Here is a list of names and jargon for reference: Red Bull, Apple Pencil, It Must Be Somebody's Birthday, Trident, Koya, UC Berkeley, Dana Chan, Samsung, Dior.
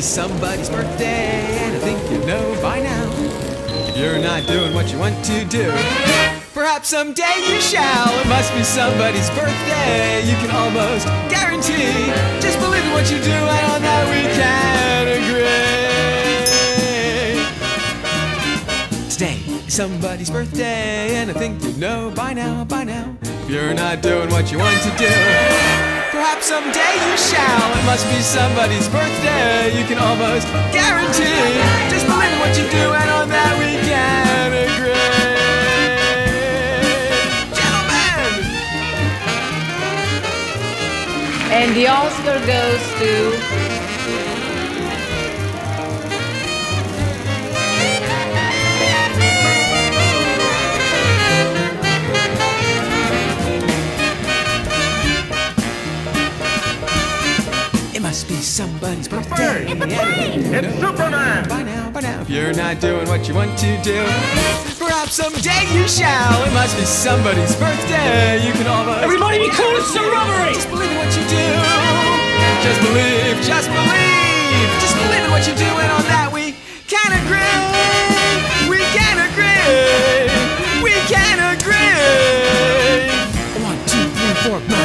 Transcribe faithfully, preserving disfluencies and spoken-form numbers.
be somebody's birthday, and I think you know by now. If you're not doing what you want to do, perhaps someday you shall. It must be somebody's birthday, you can almost guarantee. Just believe in what you do, and on that we can agree. Today is somebody's birthday, and I think you know by now, by now. If you're not doing what you want to do, perhaps someday you shall. It must be somebody's birthday, you can almost guarantee. Just believe in what you do, and on that we can agree. Gentlemen! And the Oscar goes to... It must be somebody's birthday. It's a plane. It's no. Superman. By now, by now, if you're not doing what you want to do, perhaps someday you shall. It must be somebody's birthday. You can almost. Everybody be cool. It's a robbery. Just believe in what you do. Just believe. Just believe. Just believe in what you do, and on that we can agree. We can agree. We can agree. One, two, three, four.